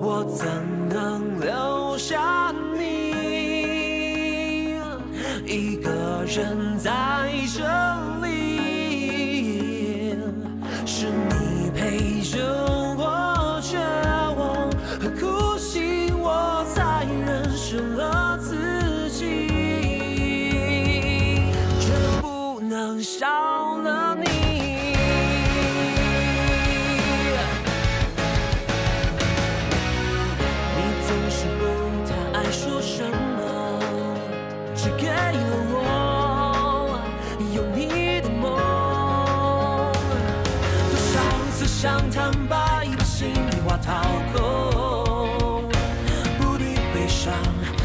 我怎能留下你一个人在这里？是你陪着我绝望和哭泣，我才认识了自己，绝不能少了你。 想坦白，把心里话掏空，不敌悲伤，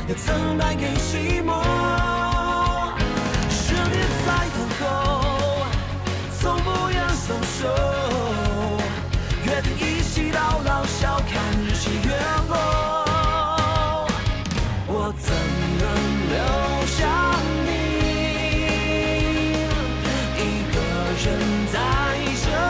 又怎败给寂寞？是你在等候，从不愿松手，约定一起到老，笑看日出月落。我怎能留下你一个人在这？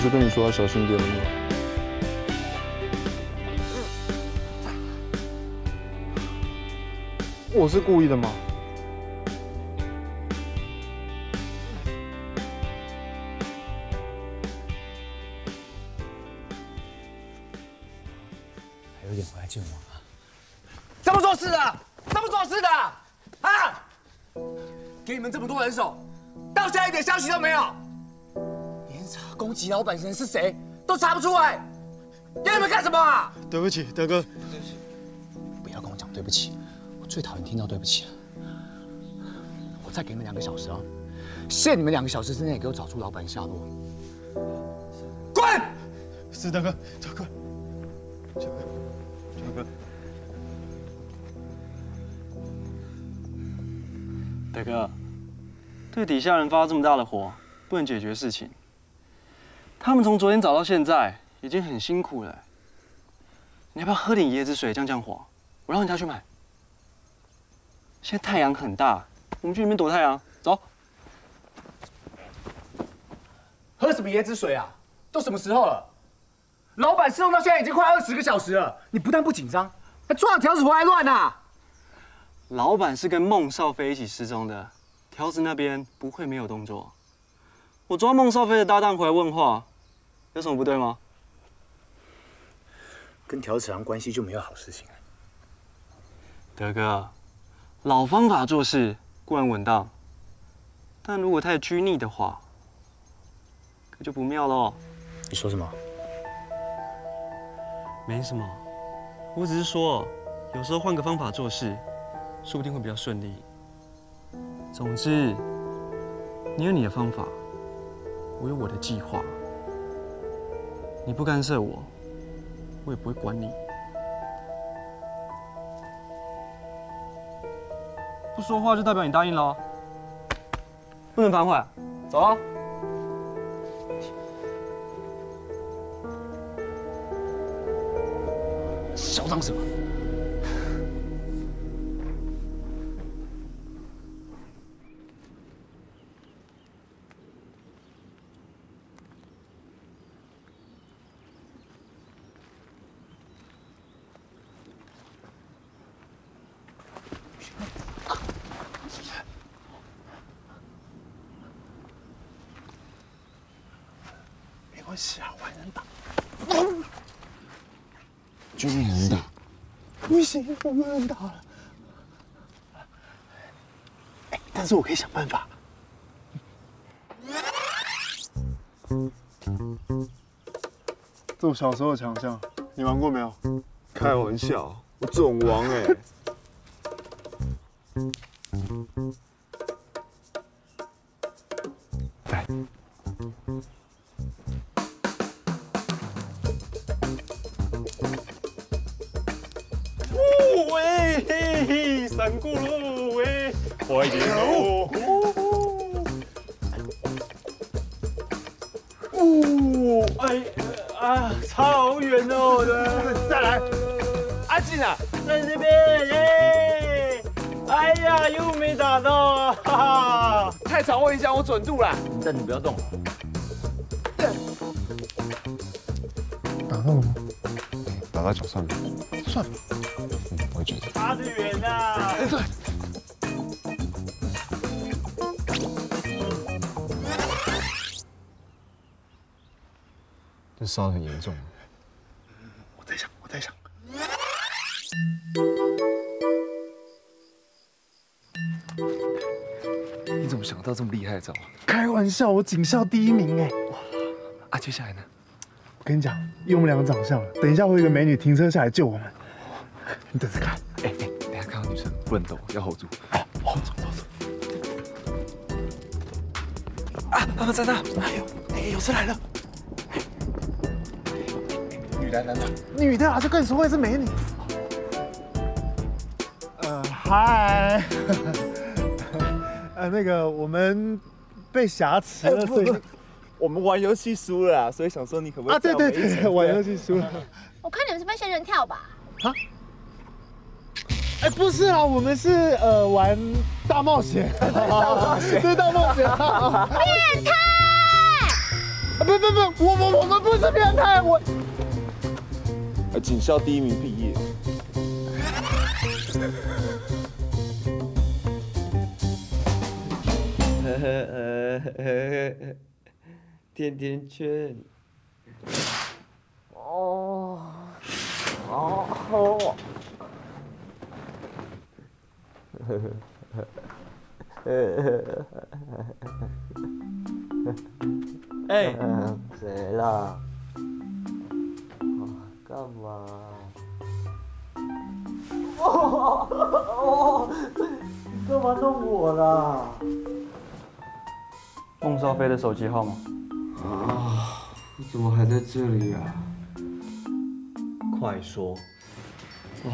就跟你说小心点。我是故意的吗？还有点不爱见我啊？怎么做事的？怎么做事的？啊！给你们这么多人手，到现在一点消息都没有。 攻击老板人是谁都查不出来，要你们干什么啊？对不起，德哥，对不起，不要跟我讲对不起，我最讨厌听到对不起了。我再给你们2个小时啊，限你们2个小时之内给我找出老板下落。滚！是德哥，德哥，德哥，德哥，对底下人发这么大的火，不能解决事情。 他们从昨天找到现在，已经很辛苦了。你要不要喝点椰子水降降火？我让人家去买。现在太阳很大，我们去里面躲太阳。走。喝什么椰子水啊？都什么时候了？老板失踪到现在已经快20个小时了，你不但不紧张，还抓了条子回来乱啊！老板是跟孟少飞一起失踪的，条子那边不会没有动作。我抓孟少飞的搭档回来问话。 有什么不对吗？跟条子长关系就没有好事情了。德哥，老方法做事固然稳当，但如果太拘泥的话，可就不妙喽。你说什么？没什么，我只是说，有时候换个方法做事，说不定会比较顺利。总之，你有你的方法，我有我的计划。 你不干涉我，我也不会管你。不说话就代表你答应了，不能反悔。走啊！嚣张什么？就是你打。不行，我不能打了。哎，但是我可以想办法。这我小时候的强项，你玩过没有？开玩笑，我总玩哎。来。 喂，闪过喽喂，快点喽！哦，哎啊，差好远哦！再来，阿进啊，在这边耶！哎呀，又没打到啊！哈哈，太长会影响我准度啦。但你不要动。打到了吗？打到脚上面。算了。 差得远呐！对。这烧得很严重。我在想。你怎么想到这么厉害的招啊？开玩笑，我警校第一名哎！哇，啊，接下来呢？我跟你讲，以我们两个长相，等一下会有一个美女停车下来救我们。 你等着看，哎，等下看到女生不能抖，要 hold 住，哎 ，hold 住。啊，他们在那，哎呦，哎，有车来了，女的男的，女的啊，就更不会是美女。嗨，那个我们被挟持了，所以我们玩游戏输了，所以想说你可不可以？啊，对对对，玩游戏输了。我看你们是被仙人跳吧？啊？ 哎，不是啊，我们是玩大冒险，对大冒险，变态！不，我们不是变态，我。警校第一名毕业。甜甜圈。哦，好好。 哎，谁啦？干嘛？哦，你干嘛弄我啦？孟少飞的手机号码。啊，你怎么还在这里啊？快说。啊。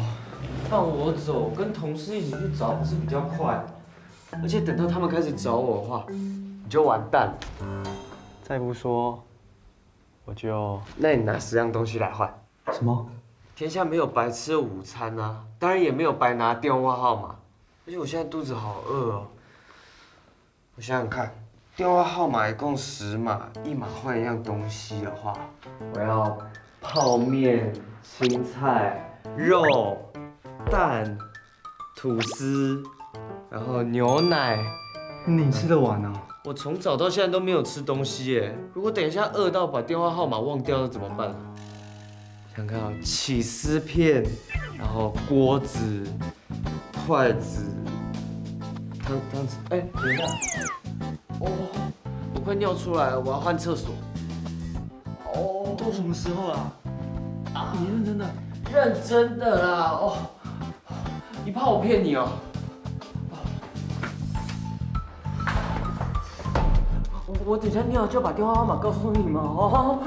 放我走，跟同事一起去找不是比较快？而且等到他们开始找我的话，你就完蛋了。再不说，我就……那你拿10样东西来换。什么？天下没有白吃的午餐啊，当然也没有白拿电话号码。而且我现在肚子好饿哦。我想想看，电话号码一共10码，1码换1样东西的话，我要泡面、青菜、肉。 蛋、吐司，然后牛奶，你吃得完哦？我从早到现在都没有吃东西耶。如果等一下饿到把电话号码忘掉了怎么办？想看啊，起司片，然后锅子、筷子、汤匙。哎，等一下，哦，我快尿出来了，我要换厕所。哦，都什么时候了？啊，你认真的？ 认真的啦，哦，你怕我骗你哦？我等一下尿就把电话号码告诉你嘛，哦。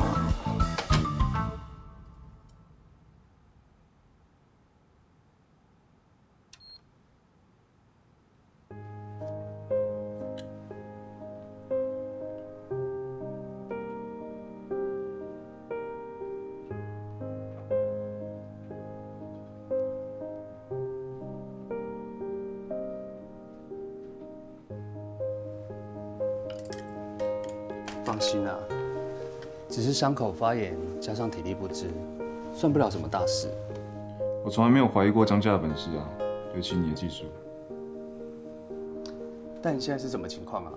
放心啦，只是伤口发炎加上体力不支，算不了什么大事。我从来没有怀疑过张家的本事啊，尤其你的技术。但你现在是什么情况啊？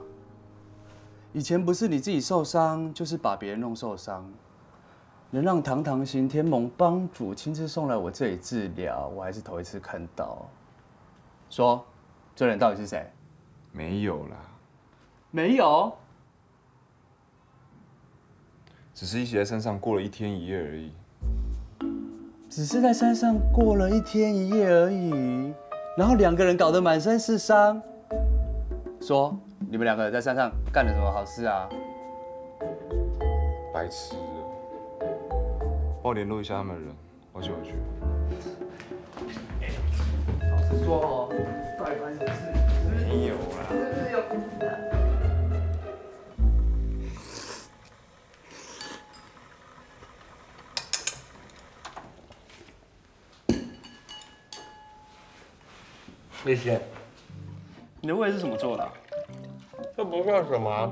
以前不是你自己受伤，就是把别人弄受伤。能让堂堂行天盟帮主亲自送来我这里治疗，我还是头一次看到。说，这人到底是谁？没有啦，没有，只是一起在山上过了一天一夜而已。只是在山上过了一天一夜而已，然后两个人搞得满身是伤。说，你们两个人在山上干了什么好事啊？白痴。 帮我联络一下他们的人，我先回去。老实说哦，到底发生什么事？没有啦，是不是有故事啊？李姐，你的胃是什么做的？这不算什么、啊，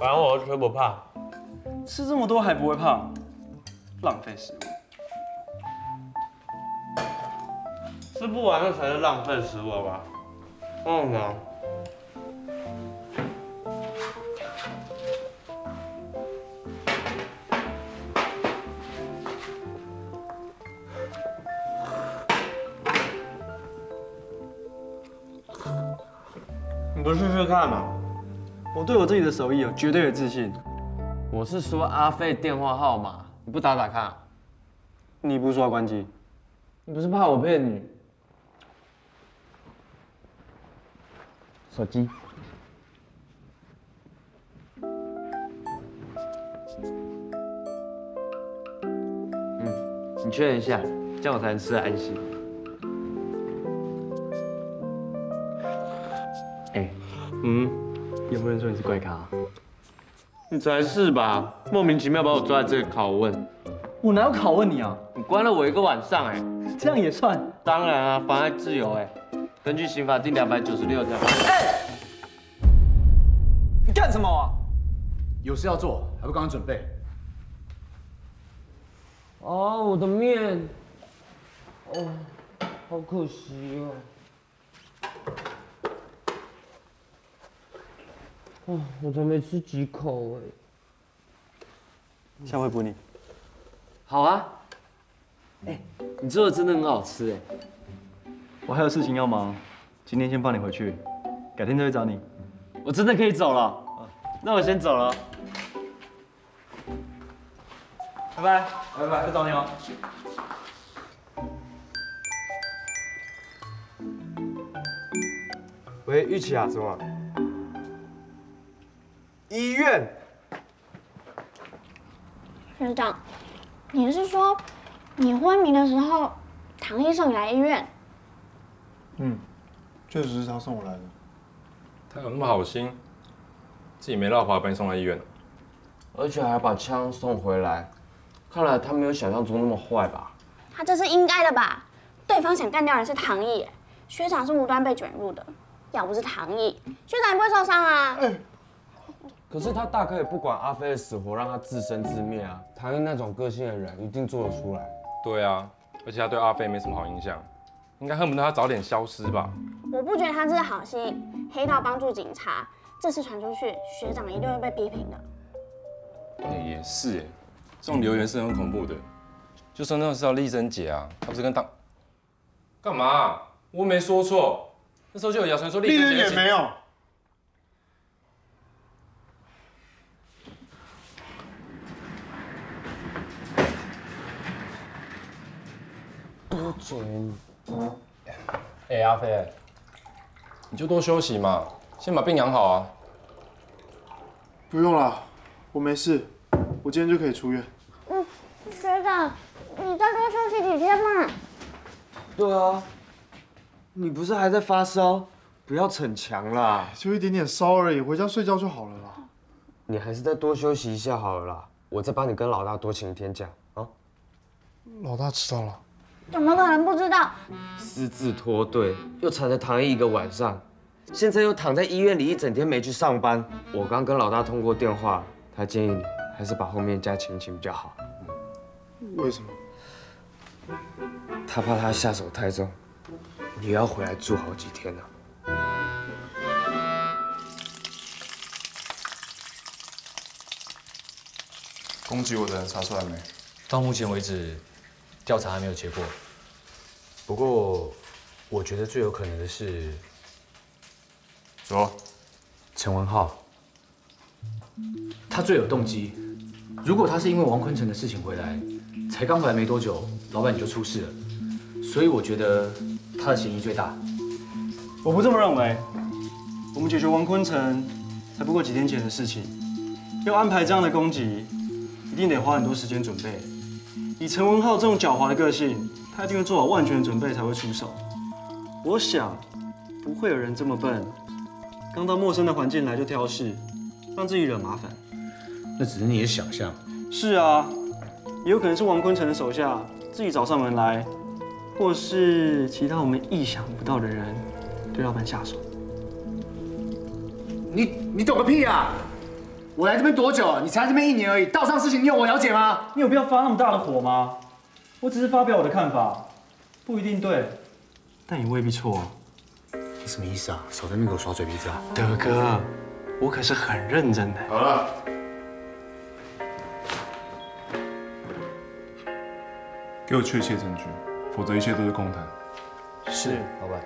反正我吃不胖，吃这么多还不会胖。 浪费食物，吃不完那才是浪费食物吧？嗯啊。你不试试看嘛？我对我自己的手艺有绝对的自信。我是说阿飞电话号码。 你不打打看、啊？你不是说要关机？你不是怕我骗你？手机。嗯，你确认一下，这样我才能吃得安心。哎，嗯，有没有人说你是怪咖、啊？ 你才是吧！莫名其妙把我抓在这里拷问，我哪有拷问你啊？你关了我一个晚上哎、欸，这样也算？当然啊，妨碍自由哎、欸，根据刑法第296条。哎，你干什么啊？有事要做，还不赶快准备？哦，我的面，哦，好可惜哦。哦，我才没吃几口哎！下回补你。好啊。哎，你做的真的很好吃哎。我还有事情要忙，今天先放你回去，改天再去找你。我真的可以走了，那我先走了。拜拜，拜拜，再找你哦。 喂，玉琪啊，怎么？ 医院，学长，你是说你昏迷的时候，唐医生来医院？嗯，确实是他送我来的。他有那么好心，自己没落跑把你送来医院，而且还把枪送回来，看来他没有想象中那么坏吧？他这是应该的吧？对方想干掉的是唐毅，学长是无端被卷入的，要不是唐毅，学长也不会受伤啊。欸 可是他大可以不管阿飞的死活，让他自生自灭啊！唐毅那种个性的人一定做得出来。对啊，而且他对阿飞没什么好影响，应该恨不得他早点消失吧。我不觉得他这是好心，黑道帮助警察，这次传出去，学长一定会被批评的。欸、也是、欸，这种留言是很恐怖的。就说那时候丽珍姐啊，她不是跟干嘛、啊？我没说错，那时候就有谣传说丽珍姐没有。 哎，阿飞，你就多休息嘛，先把病养好啊。不用了，我没事，我今天就可以出院。嗯，学长，你再多休息几天嘛。对啊，你不是还在发烧？不要逞强啦，就一点点烧而已，回家睡觉就好了啦。你还是再多休息一下好了啦，我再帮你跟老大多请一天假啊。老大知道了。 怎么可能不知道？私自脱队，又缠着唐毅一个晚上，现在又躺在医院里一整天没去上班。我刚跟老大通过电话，他建议你还是把后面加勤勤比较好。为什么？他怕他下手太重，你要回来住好几天呢、啊。 攻击我的人查出来没？到目前为止，调查还没有结果。不过，我觉得最有可能的是，说，陈文浩，他最有动机。如果他是因为王坤城的事情回来，才刚回来没多久，老板你就出事了，所以我觉得他的嫌疑最大。我不这么认为。我们解决王坤城才不过几天前的事情，要安排这样的攻击，一定得花很多时间准备。以陈文浩这种狡猾的个性，他一定会做好万全的准备才会出手。我想，不会有人这么笨，刚到陌生的环境来就挑事，让自己惹麻烦。那只是你的想象。是啊，也有可能是王坤城的手下自己找上门来，或是其他我们意想不到的人对老板下手。 你懂个屁啊！我来这边多久了？你才这边1年而已，道上事情你有我了解吗？你有必要发那么大的火吗？我只是发表我的看法，不一定对，但也未必错啊。你什么意思啊？少在那边给我耍嘴皮子啊！德哥，我可是很认真的。好了，给我确切证据，否则一切都是空谈。是，老板。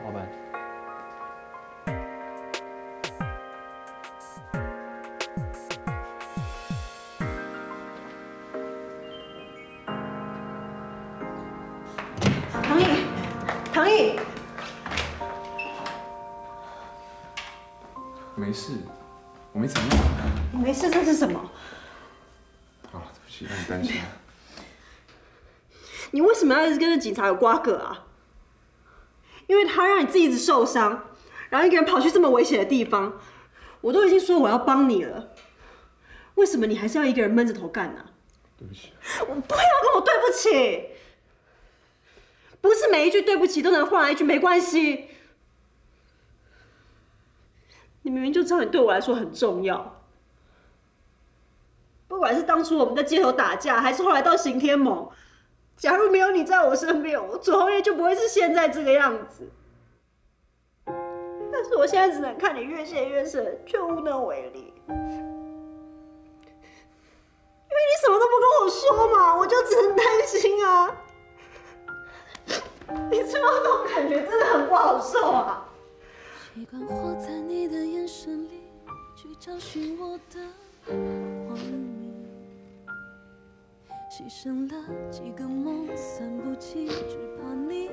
警察有瓜葛啊，因为他让你自己一直受伤，然后一个人跑去这么危险的地方，我都已经说我要帮你了，为什么你还是要一个人闷着头干呢？对不起，我不要跟我对不起，不是每一句对不起都能换来一句没关系。你明明就知道你对我来说很重要，不管是当初我们在街头打架，还是后来到行天盟。 假如没有你在我身边，我左红叶就不会是现在这个样子。但是我现在只能看你越陷越深，却无能为力。因为你什么都不跟我说嘛，我就只能担心啊。你知道那种感觉真的很不好受啊。牺牲了几个梦，散不起，只怕你。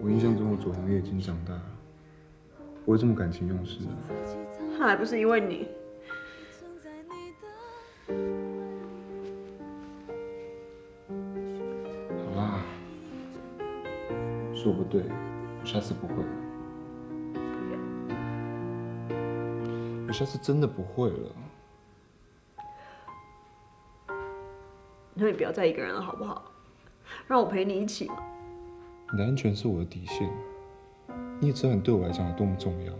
我印象中，我左红叶已经长大了，不会这么感情用事的。还不是因为你。好啦，是我不对，我下次不会。我下次真的不会了。 那你不要再一个人了，好不好？让我陪你一起嘛。你的安全是我的底线，你也知道你对我来讲有多么重要。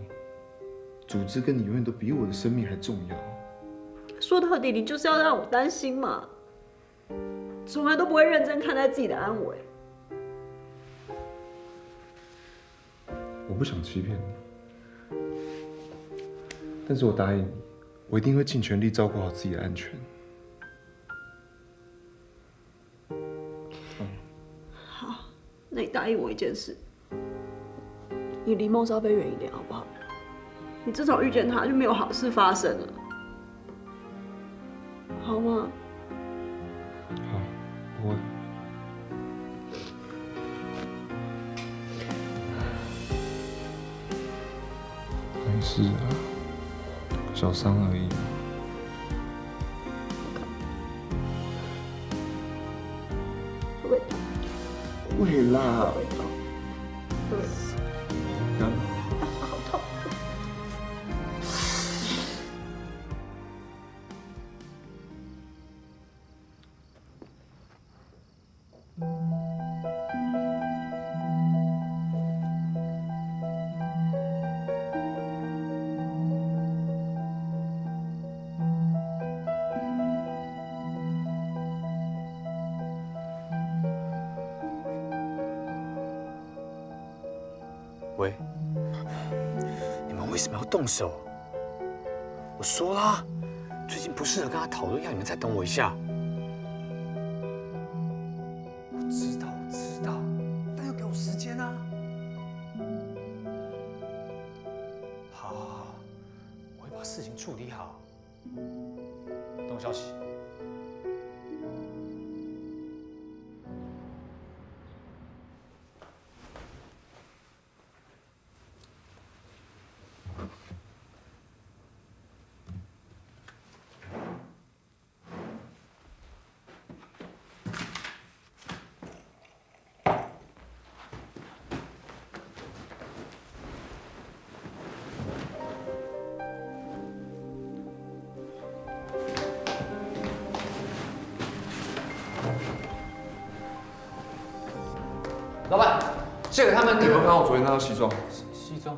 组织跟你永远都比我的生命还重要。说到底，你就是要让我担心嘛。从来都不会认真看待自己的安危。我不想欺骗你，但是我答应你，我一定会尽全力照顾好自己的安全。 那你答应我一件事，你离孟少飞远一点好不好？你自从遇见他就没有好事发生了，好吗？好，我。没事啊，小伤而已。 会啦，会痛，对，然后好痛。动手！我说啦，最近不适合跟他讨论，要你们再等我一下。处理好，等消息。 老板，借给他们。你有没有看到我昨天那套西装？西装，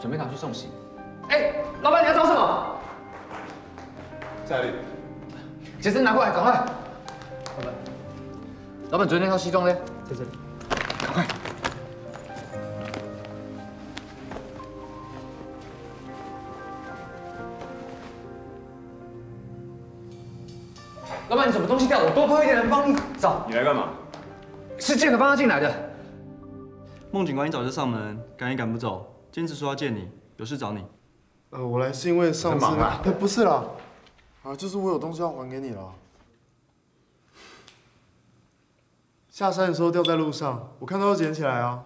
准备拿去送洗。哎，老板，你要找什么？在这里。杰森，拿过来，赶快。老板，老板，昨天那套西装呢？在这里。赶快。老板，你什么东西掉？我多派一点人帮你找。你来干嘛？ 是建哥帮他进来的。孟警官一早就上门，赶也赶不走，坚持说要见你，有事找你。我来是因为上次……不是啦，就是我有东西要还给你了。下山的时候掉在路上，我看到就捡起来啊。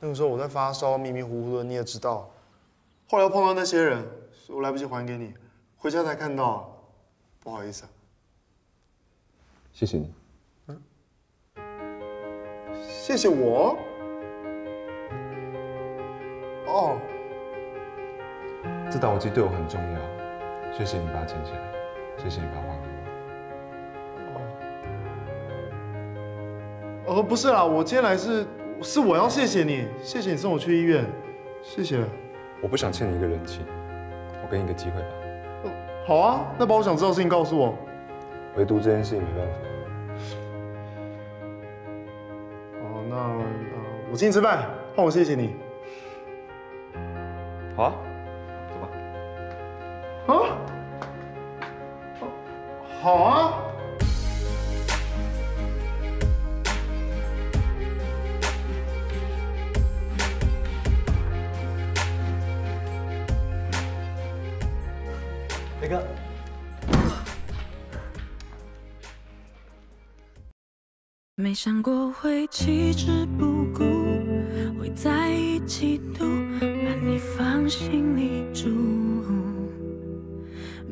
那个时候我在发烧，迷迷糊糊的，你也知道。后来又碰到那些人，我来不及还给你，回家才看到，不好意思啊。谢谢你。嗯？谢谢我？哦。这打火机对我很重要，谢谢你把它捡起来，谢谢你把它还给我。不是啦，我今天来是我要谢谢你，谢谢你送我去医院，谢谢。我不想欠你一个人情，我给你个机会吧。好啊，那把我想知道的事情告诉我。唯独这件事情没办法。哦，那我请你吃饭，换我谢谢你。好啊，走吧。啊？好啊。 一个。没想过会弃之不顾，会在意嫉妒，把你放心里住。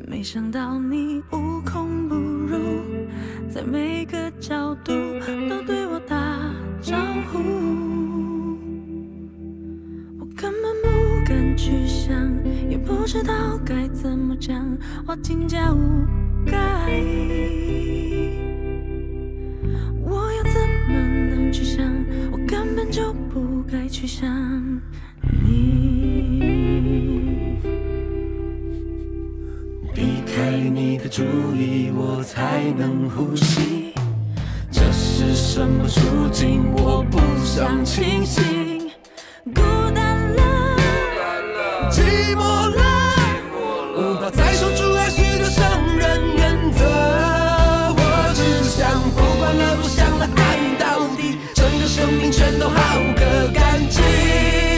没想到你无孔不入，在每个角度都对我打招呼。我根本不敢去想，也不知道该怎么讲。 我竟加无该，我又怎么能去想？我根本就不该去想你。离开你的注意，我才能呼吸。这是什么处境？我不想清醒，孤单了，寂寞了。 再说出爱是个伤人原则，我只想不管了，不想了，爱到底，整个生命全都耗个干净。